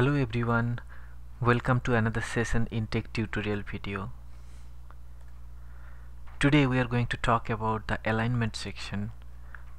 Hello everyone, welcome to another session in Tech Tutorial Video. Today we are going to talk about the alignment section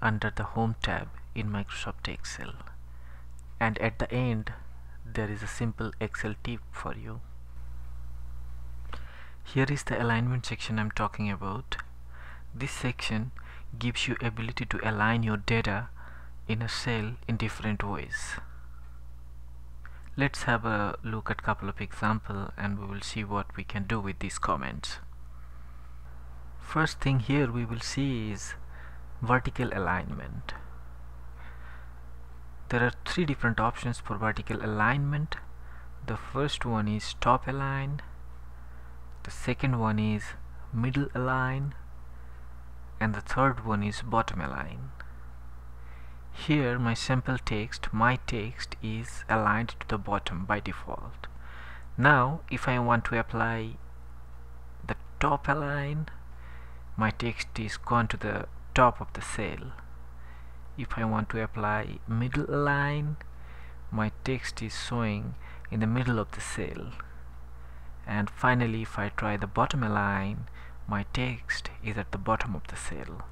under the Home tab in Microsoft Excel, and at the end there is a simple Excel tip for you. Here is the alignment section I'm talking about. This section gives you ability to align your data in a cell in different ways. Let's have a look at couple of examples and we will see what we can do with these comments. First thing here we will see is vertical alignment. There are three different options for vertical alignment. The first one is top align, the second one is middle align, and the third one is bottom align. Here my sample text, my text, is aligned to the bottom by default. Now if I want to apply the top align, my text is gone to the top of the cell. If I want to apply middle align, my text is showing in the middle of the cell. And finally if I try the bottom align, my text is at the bottom of the cell.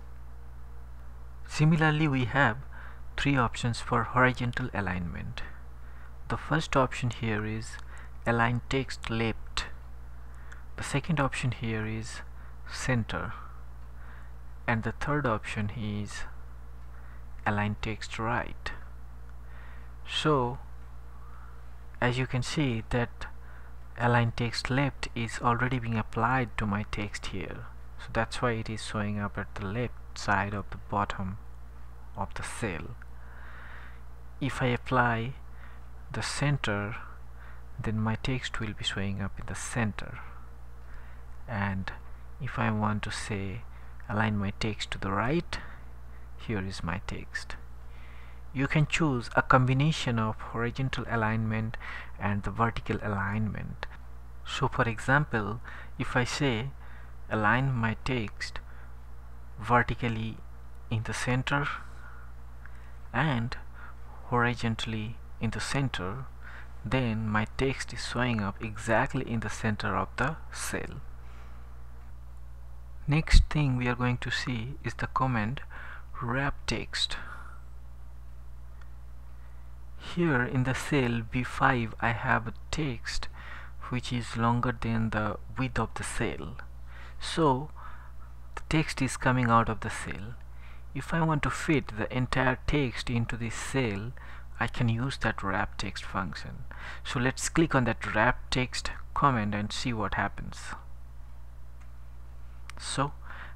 Similarly, we have three options for horizontal alignment. The first option here is align text left. The second option here is center. And the third option is align text right. So as you can see that align text left is already being applied to my text here. So that's why it is showing up at the left side of the bottom of the cell. If I apply the center, then my text will be showing up in the center. And if I want to say align my text to the right, here is my text. You can choose a combination of horizontal alignment and the vertical alignment. So for example, if I say align my text vertically in the center and horizontally in the center, then my text is showing up exactly in the center of the cell. Next thing we are going to see is the command wrap text. Here in the cell B5 I have a text which is longer than the width of the cell, so the text is coming out of the cell. If I want to fit the entire text into this cell, I can use that wrap text function. So let's click on that wrap text command and see what happens. So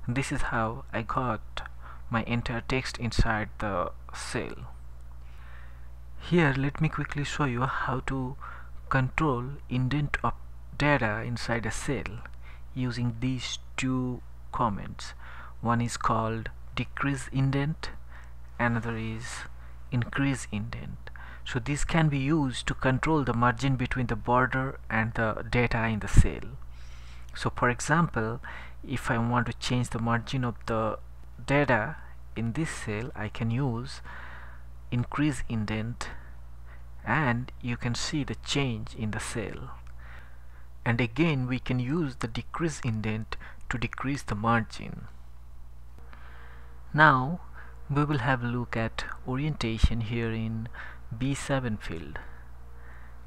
this is how I got my entire text inside the cell. Here let me quickly show you how to control indent of data inside a cell using these two commands. One is called decrease indent, another is increase indent. So this can be used to control the margin between the border and the data in the cell. So for example, if I want to change the margin of the data in this cell, I can use increase indent, and you can see the change in the cell. And again we can use the decrease indent to decrease the margin. Now we will have a look at orientation here in B7 field,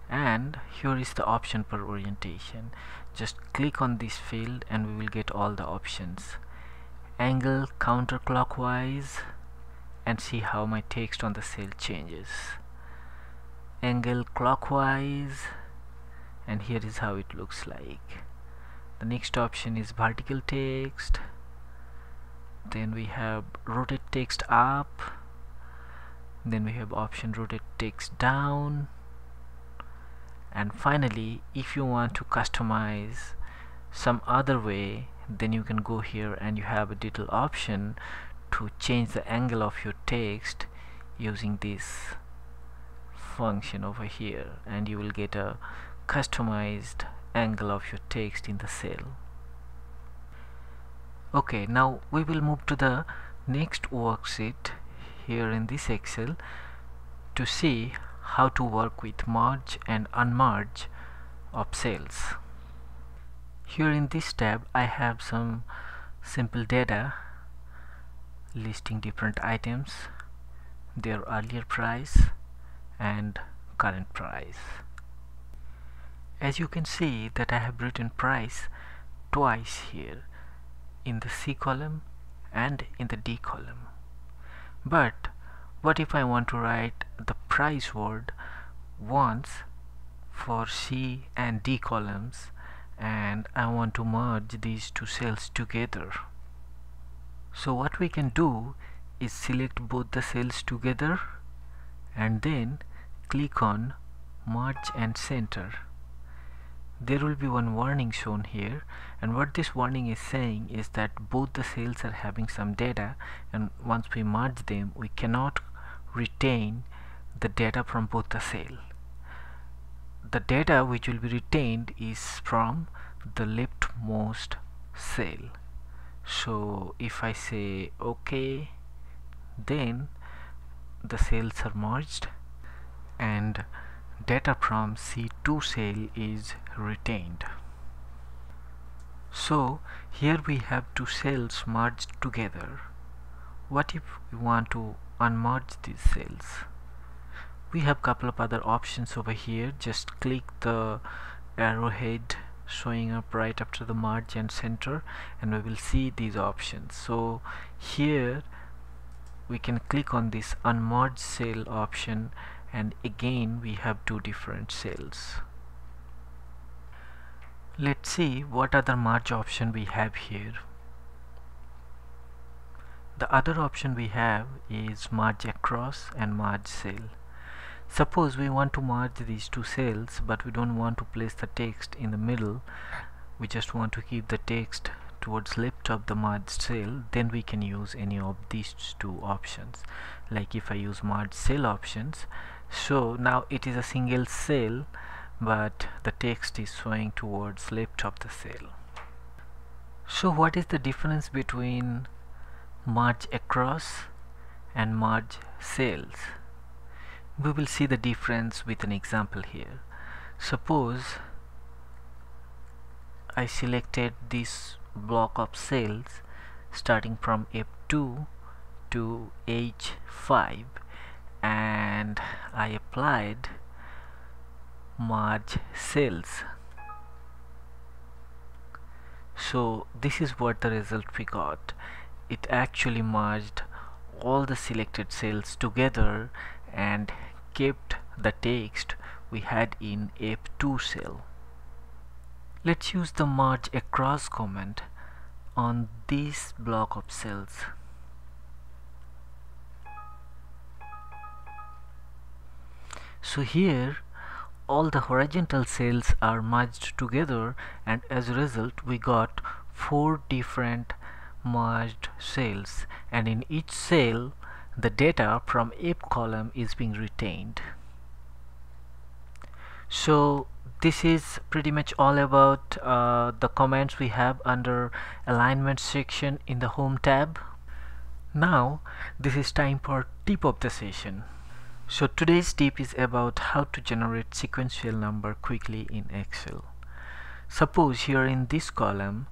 and here is the option for orientation. Just click on this field and we will get all the options: angle, counterclockwise, and see how my text on the cell changes. Angle clockwise, and here is how it looks like. The next option is vertical text, then we have rotate text up, then we have option rotate text down, and finally if you want to customize some other way, then you can go here and you have a detail option to change the angle of your text using this function over here, and you will get a customized angle of your text in the cell. Okay, now we will move to the next worksheet here in this Excel to see how to work with merge and unmerge of cells. Here in this tab I have some simple data listing different items, their earlier price and current price. As you can see that I have written price twice here, in the C column and in the D column. But what if I want to write the price word once for C and D columns, and I want to merge these two cells together? So what we can do is select both the cells together and then click on merge and center. There will be one warning shown here, and what this warning is saying is that both the cells are having some data, and once we merge them we cannot retain the data from both the cells. The data which will be retained is from the leftmost cell. So if I say OK, then the cells are merged and data from C2 cell is retained. So here we have two cells merged together. What if we want to unmerge these cells? We have couple of other options over here. Just click the arrowhead showing up right after the merge and center and we will see these options. So here we can click on this unmerge cell option, and again we have two different cells. Let's see what other merge option we have here. The other option we have is merge across and merge cell. Suppose we want to merge these two cells, but we don't want to place the text in the middle. We just want to keep the text towards left of the merged cell. Then we can use any of these two options. Like if I use merge cell options, so now it is a single cell but the text is showing towards left of the cell. So what is the difference between merge across and merge cells? We will see the difference with an example here. Suppose I selected this block of cells starting from F2 to H5 and I applied merge cells. So this is what the result we got. It actually merged all the selected cells together and kept the text we had in F2 cell. Let's use the merge across command on this block of cells. So here all the horizontal cells are merged together, and as a result we got four different merged cells, and in each cell the data from F column is being retained. So this is pretty much all about the commands we have under alignment section in the home tab. Now this is time for tip of the session. So today's tip is about how to generate sequential number quickly in Excel. Suppose here in this column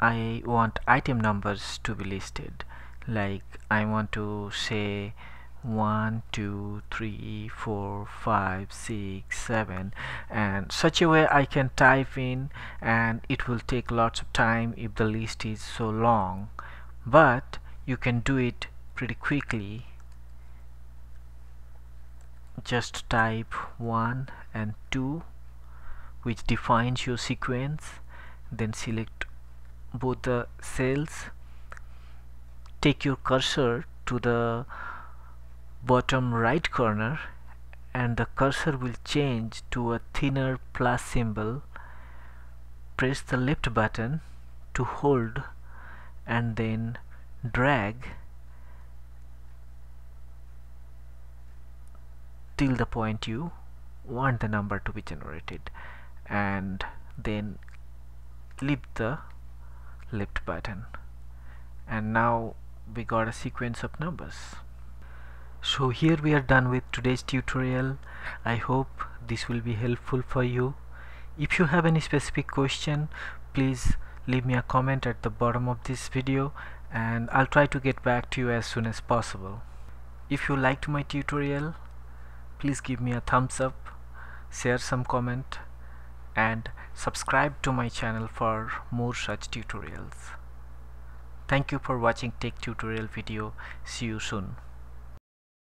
I want item numbers to be listed. Like I want to say 1, 2, 3, 4, 5, 6, 7 and such a way I can type in, and it will take lots of time if the list is so long, but you can do it pretty quickly. Just type 1 and 2 which defines your sequence, then select both the cells. Take your cursor to the bottom right corner and the cursor will change to a thinner plus symbol. Press the left button to hold and then drag till the point you want the number to be generated, and then lift the left button, and now we got a sequence of numbers. So here we are done with today's tutorial. I hope this will be helpful for you. If you have any specific question, please leave me a comment at the bottom of this video and I'll try to get back to you as soon as possible. If you liked my tutorial, please give me a thumbs up, share some comment, and subscribe to my channel for more such tutorials. Thank you for watching Tech Tutorial Video. See you soon.